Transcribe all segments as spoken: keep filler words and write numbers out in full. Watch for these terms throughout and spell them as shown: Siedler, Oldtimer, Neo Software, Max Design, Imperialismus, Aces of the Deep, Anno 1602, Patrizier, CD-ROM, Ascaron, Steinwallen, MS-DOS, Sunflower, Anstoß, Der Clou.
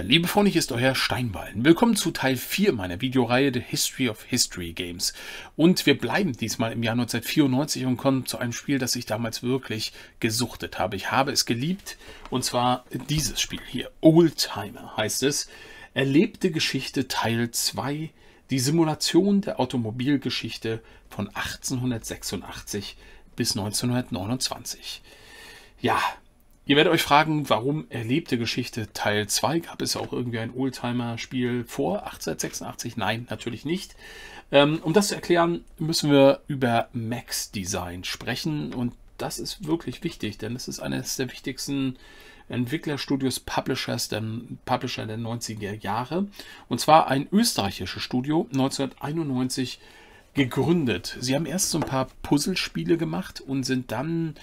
Liebe Freunde, hier ist euer Steinwallen. Willkommen zu Teil vier meiner Videoreihe The History of History Games. Und wir bleiben diesmal im Jahr neunzehnhundertvierundneunzig und kommen zu einem Spiel, das ich damals wirklich gesuchtet habe. Ich habe es geliebt, und zwar dieses Spiel hier. Oldtimer heißt es. Erlebte Geschichte Teil zwei. Die Simulation der Automobilgeschichte von achtzehnhundertsechsundachtzig bis neunzehnhundertneunundzwanzig. Ja, ihr werdet euch fragen, warum erlebte Geschichte Teil zwei? Gab es auch irgendwie ein Oldtimer-Spiel vor achtzehnhundertsechsundachtzig? Nein, natürlich nicht. Um das zu erklären, müssen wir über Max Design sprechen. Und das ist wirklich wichtig, denn es ist eines der wichtigsten Entwicklerstudios, Publishers, der Publisher der neunziger Jahre. Und zwar ein österreichisches Studio, neunzehnhunderteinundneunzig gegründet. Sie haben erst so ein paar Puzzlespiele gemacht und sind dann,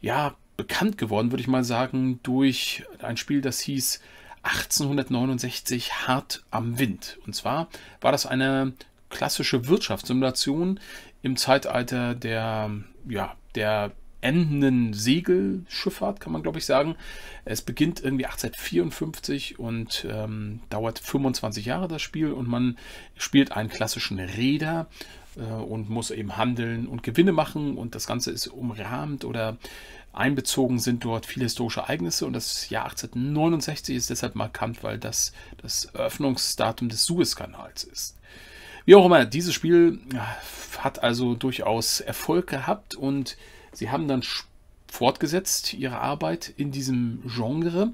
ja, bekannt geworden, würde ich mal sagen, durch ein Spiel, das hieß achtzehnhundertneunundsechzig Hart am Wind. Und zwar war das eine klassische Wirtschaftssimulation im Zeitalter der, ja, der endenden Segelschifffahrt, kann man glaube ich sagen. Es beginnt irgendwie achtzehnhundertvierundfünfzig und ähm, dauert fünfundzwanzig Jahre das Spiel, und man spielt einen klassischen Reeder äh, und muss eben handeln und Gewinne machen, und das Ganze ist umrahmt oder einbezogen sind dort viele historische Ereignisse, und das Jahr achtzehnhundertneunundsechzig ist deshalb markant, weil das das Eröffnungsdatum des Suezkanals ist. Wie auch immer, dieses Spiel hat also durchaus Erfolg gehabt, und sie haben dann fortgesetzt ihre Arbeit in diesem Genre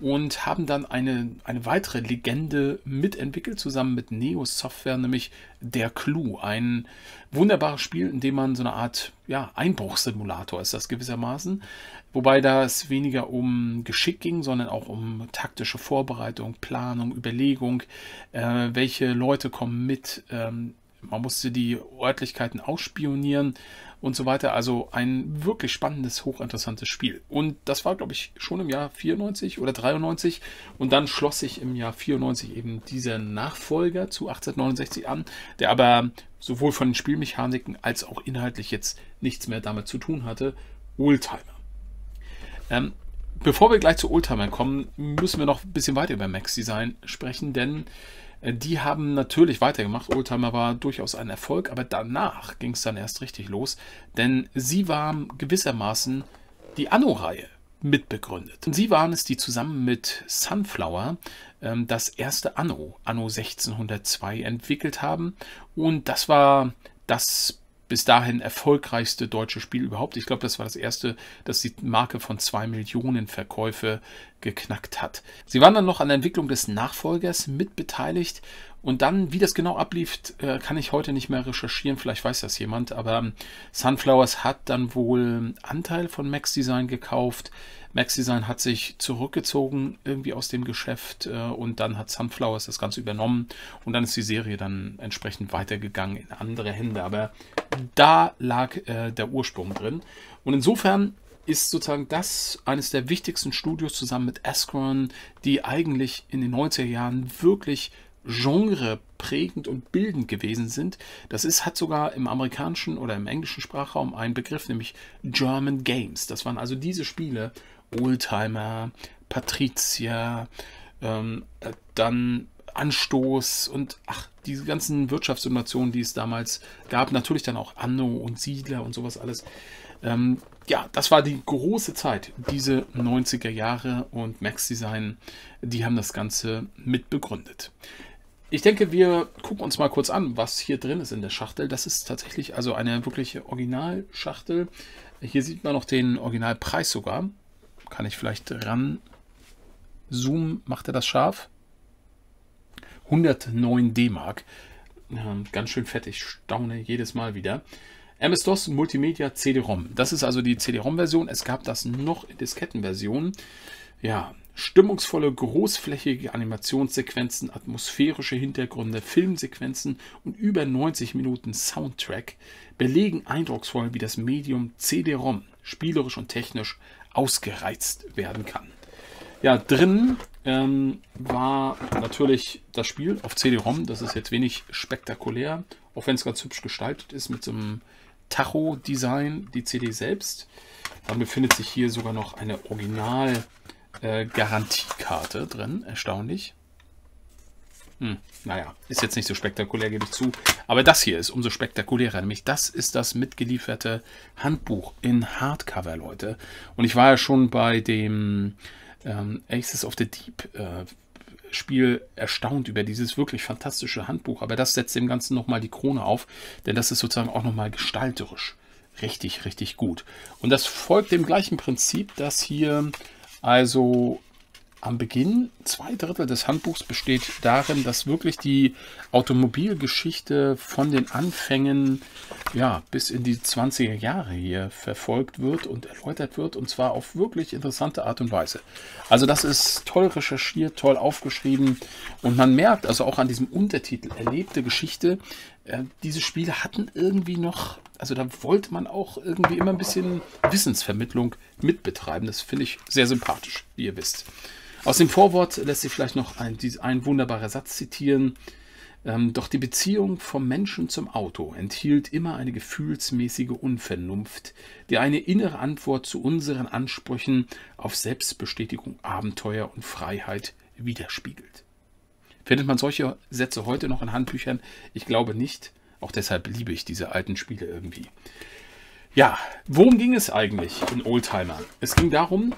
und haben dann eine, eine weitere Legende mitentwickelt, zusammen mit Neo Software, nämlich Der Clou. Ein wunderbares Spiel, in dem man so eine Art, ja, Einbruchssimulator ist das gewissermaßen. Wobei da es weniger um Geschick ging, sondern auch um taktische Vorbereitung, Planung, Überlegung, äh, welche Leute kommen mit, ähm, man musste die Örtlichkeiten ausspionieren und so weiter. Also ein wirklich spannendes, hochinteressantes Spiel. Und das war, glaube ich, schon im Jahr vierundneunzig oder dreiundneunzig. Und dann schloss sich im Jahr vierundneunzig eben dieser Nachfolger zu achtzehnhundertneunundsechzig an, der aber sowohl von den Spielmechaniken als auch inhaltlich jetzt nichts mehr damit zu tun hatte. Oldtimer. Ähm, bevor wir gleich zu Oldtimer kommen, müssen wir noch ein bisschen weiter über Max Design sprechen, denn die haben natürlich weitergemacht. Oldtimer war durchaus ein Erfolg, aber danach ging es dann erst richtig los, denn sie waren gewissermaßen die Anno-Reihe mitbegründet. Und sie waren es, die zusammen mit Sunflower ähm, das erste Anno, Anno sechzehnhundertzwei, entwickelt haben, und das war das bis dahin erfolgreichste deutsche Spiel überhaupt. Ich glaube, das war das erste, das die Marke von zwei Millionen Verkäufe geknackt hat. Sie waren dann noch an der Entwicklung des Nachfolgers mitbeteiligt, und dann, wie das genau ablief, kann ich heute nicht mehr recherchieren, vielleicht weiß das jemand, aber Sunflowers hat dann wohl Anteil von Max Design gekauft. Max Design hat sich zurückgezogen irgendwie aus dem Geschäft, und dann hat Sunflowers das Ganze übernommen, und dann ist die Serie dann entsprechend weitergegangen in andere Hände. Aber da lag äh, der Ursprung drin, und insofern ist sozusagen das eines der wichtigsten Studios zusammen mit Ascaron, die eigentlich in den neunziger Jahren wirklich genreprägend und bildend gewesen sind. Das ist, hat sogar im amerikanischen oder im englischen Sprachraum einen Begriff, nämlich German Games. Das waren also diese Spiele, Oldtimer, Patrizier, ähm, dann Anstoß und ach, diese ganzen Wirtschaftssimulationen, die es damals gab. Natürlich dann auch Anno und Siedler und sowas alles. Ähm, ja, das war die große Zeit, diese neunziger Jahre, und Max Design, die haben das Ganze mit begründet. Ich denke, wir gucken uns mal kurz an, was hier drin ist in der Schachtel. Das ist tatsächlich also eine wirkliche Originalschachtel. Hier sieht man noch den Originalpreis sogar. Kann ich vielleicht ran zoomen? Macht er das scharf? hundertneun D-Mark. Ganz schön fett, ich staune jedes Mal wieder. M S-DOS Multimedia C D-ROM. Das ist also die C D-ROM-Version. Es gab das noch in Diskettenversion. Ja, stimmungsvolle, großflächige Animationssequenzen, atmosphärische Hintergründe, Filmsequenzen und über neunzig Minuten Soundtrack belegen eindrucksvoll, wie das Medium C D-ROM spielerisch und technisch ausgereizt werden kann. Ja, drin ähm, war natürlich das Spiel auf C D-ROM. Das ist jetzt wenig spektakulär, auch wenn es ganz hübsch gestaltet ist mit so einem Tacho-Design, die C D selbst. Dann befindet sich hier sogar noch eine Original- äh, Garantiekarte drin, erstaunlich. Hm, naja, ist jetzt nicht so spektakulär, gebe ich zu. Aber das hier ist umso spektakulärer. Nämlich das ist das mitgelieferte Handbuch in Hardcover, Leute. Und ich war ja schon bei dem ähm, Aces of the Deep äh, Spiel erstaunt über dieses wirklich fantastische Handbuch. Aber das setzt dem Ganzen nochmal die Krone auf. Denn das ist sozusagen auch nochmal gestalterisch richtig, richtig gut. Und das folgt dem gleichen Prinzip, dass hier also... Am Beginn, zwei Drittel des Handbuchs besteht darin, dass wirklich die Automobilgeschichte von den Anfängen ja, bis in die zwanziger Jahre hier verfolgt wird und erläutert wird, und zwar auf wirklich interessante Art und Weise. Also das ist toll recherchiert, toll aufgeschrieben, und man merkt also auch an diesem Untertitel erlebte Geschichte, äh, diese Spiele hatten irgendwie noch, also da wollte man auch irgendwie immer ein bisschen Wissensvermittlung mitbetreiben. Das finde ich sehr sympathisch, wie ihr wisst. Aus dem Vorwort lässt sich vielleicht noch ein, ein wunderbarer Satz zitieren. Ähm, doch die Beziehung vom Menschen zum Auto enthielt immer eine gefühlsmäßige Unvernunft, die eine innere Antwort zu unseren Ansprüchen auf Selbstbestätigung, Abenteuer und Freiheit widerspiegelt. Findet man solche Sätze heute noch in Handbüchern? Ich glaube nicht. Auch deshalb liebe ich diese alten Spiele irgendwie. Ja, worum ging es eigentlich in Oldtimer? Es ging darum,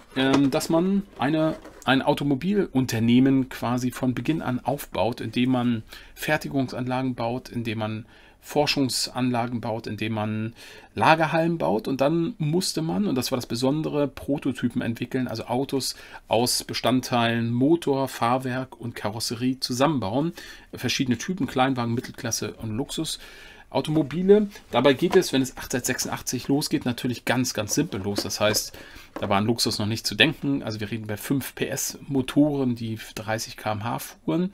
dass man eine, ein Automobilunternehmen quasi von Beginn an aufbaut, indem man Fertigungsanlagen baut, indem man Forschungsanlagen baut, indem man Lagerhallen baut. Und dann musste man, und das war das Besondere, Prototypen entwickeln, also Autos aus Bestandteilen Motor, Fahrwerk und Karosserie zusammenbauen. Verschiedene Typen, Kleinwagen, Mittelklasse und Luxus. Automobile. Dabei geht es, wenn es achtzehnhundertsechsundachtzig losgeht, natürlich ganz, ganz simpel los. Das heißt, da war an Luxus noch nicht zu denken. Also wir reden bei fünf PS Motoren, die dreißig Kilometer pro Stunde fuhren.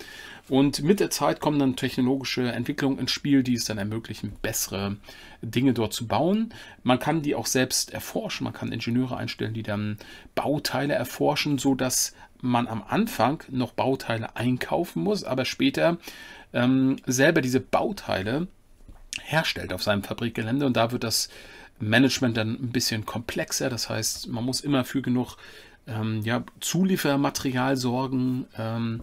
Und mit der Zeit kommen dann technologische Entwicklungen ins Spiel, die es dann ermöglichen, bessere Dinge dort zu bauen. Man kann die auch selbst erforschen. Man kann Ingenieure einstellen, die dann Bauteile erforschen, sodass man am Anfang noch Bauteile einkaufen muss, aber später ähm, selber diese Bauteile herstellt auf seinem Fabrikgelände, und da wird das Management dann ein bisschen komplexer. Das heißt, man muss immer für genug ähm, ja, Zuliefermaterial sorgen, ähm,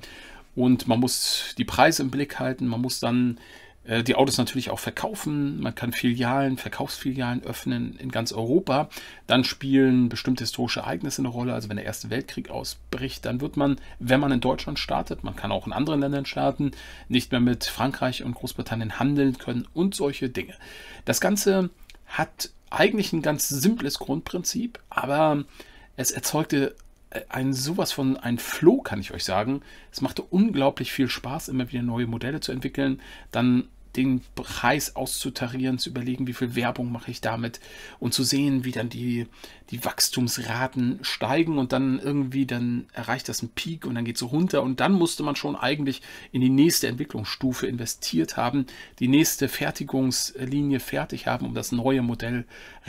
und man muss die Preise im Blick halten. Man muss dann äh, die Autos natürlich auch verkaufen. Man kann Filialen, Verkaufsfilialen öffnen in ganz Europa. Dann spielen bestimmte historische Ereignisse eine Rolle. Also wenn der Erste Weltkrieg ausbricht, dann wird man, wenn man in Deutschland startet, man kann auch in anderen Ländern starten, nicht mehr mit Frankreich und Großbritannien handeln können und solche Dinge. Das Ganze hat eigentlich ein ganz simples Grundprinzip, aber es erzeugte ein sowas von ein Flow, kann ich euch sagen. Es machte unglaublich viel Spaß, immer wieder neue Modelle zu entwickeln, dann den Preis auszutarieren, zu überlegen, wie viel Werbung mache ich damit, und zu sehen, wie dann die, die Wachstumsraten steigen, und dann irgendwie dann erreicht das einen Peak und dann geht es so runter, und dann musste man schon eigentlich in die nächste Entwicklungsstufe investiert haben, die nächste Fertigungslinie fertig haben, um das neue Modell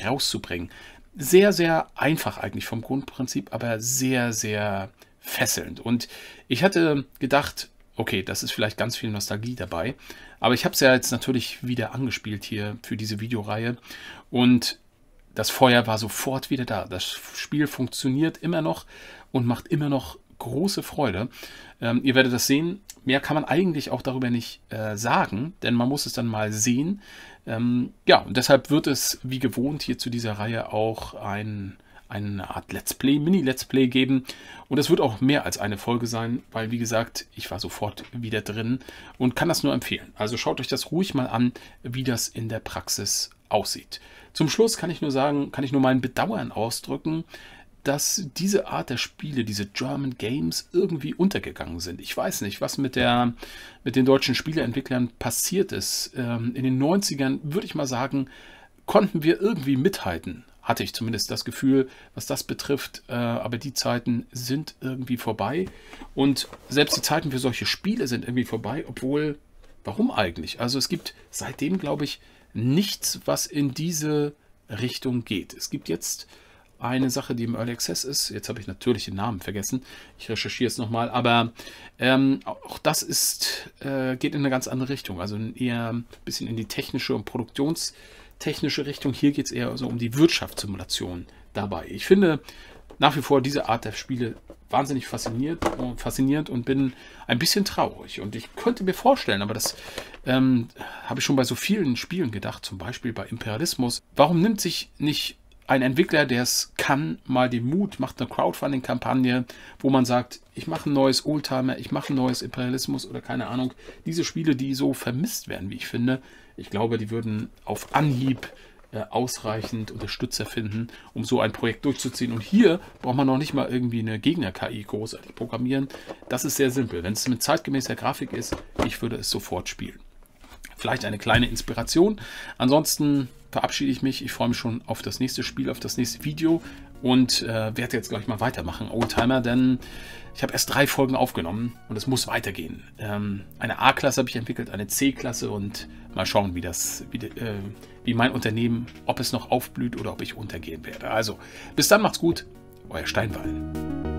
rauszubringen. Sehr, sehr einfach eigentlich vom Grundprinzip, aber sehr, sehr fesselnd. Und ich hatte gedacht, okay, das ist vielleicht ganz viel Nostalgie dabei, aber ich habe es ja jetzt natürlich wieder angespielt hier für diese Videoreihe, und das Feuer war sofort wieder da. Das Spiel funktioniert immer noch und macht immer noch große Freude. Ähm, ihr werdet das sehen. Mehr kann man eigentlich auch darüber nicht äh, sagen, denn man muss es dann mal sehen. Ähm, ja, und deshalb wird es wie gewohnt hier zu dieser Reihe auch ein... eine Art Let's Play, Mini-Let's Play geben, und es wird auch mehr als eine Folge sein, weil, wie gesagt, ich war sofort wieder drin und kann das nur empfehlen. Also schaut euch das ruhig mal an, wie das in der Praxis aussieht. Zum Schluss kann ich nur sagen, kann ich nur mein Bedauern ausdrücken, dass diese Art der Spiele, diese German Games, irgendwie untergegangen sind. Ich weiß nicht, was mit, der, mit den deutschen Spieleentwicklern passiert ist. In den neunzigern, würde ich mal sagen, konnten wir irgendwie mithalten. Hatte ich zumindest das Gefühl, was das betrifft. Aber die Zeiten sind irgendwie vorbei. Und selbst die Zeiten für solche Spiele sind irgendwie vorbei. Obwohl, warum eigentlich? Also es gibt seitdem, glaube ich, nichts, was in diese Richtung geht. Es gibt jetzt eine Sache, die im Early Access ist. Jetzt habe ich natürlich den Namen vergessen. Ich recherchiere es nochmal. Aber ähm, auch das ist, äh, geht in eine ganz andere Richtung. Also eher ein bisschen in die technische und Produktions- technische Richtung. Hier geht es eher so um die Wirtschaftssimulation dabei. Ich finde nach wie vor diese Art der Spiele wahnsinnig fasziniert, äh, fasziniert und bin ein bisschen traurig. Und ich könnte mir vorstellen, aber das ähm, habe ich schon bei so vielen Spielen gedacht, zum Beispiel bei Imperialismus. Warum nimmt sich nicht ein Entwickler, der es kann, mal den Mut, macht eine Crowdfunding-Kampagne, wo man sagt, ich mache ein neues Oldtimer, ich mache ein neues Imperialismus oder keine Ahnung. Diese Spiele, die so vermisst werden, wie ich finde, ich glaube, die würden auf Anhieb äh, ausreichend Unterstützer finden, um so ein Projekt durchzuziehen. Und hier braucht man noch nicht mal irgendwie eine Gegner-K I großartig programmieren. Das ist sehr simpel. Wenn es mit zeitgemäßer Grafik ist, ich würde es sofort spielen. Vielleicht eine kleine Inspiration. Ansonsten verabschiede ich mich. Ich freue mich schon auf das nächste Spiel, auf das nächste Video und äh, werde jetzt gleich mal weitermachen, Oldtimer, denn ich habe erst drei Folgen aufgenommen und es muss weitergehen. Ähm, eine A-Klasse habe ich entwickelt, eine C-Klasse und mal schauen, wie, das, wie, äh, wie mein Unternehmen, ob es noch aufblüht oder ob ich untergehen werde. Also, bis dann, macht's gut, euer Steinwallen.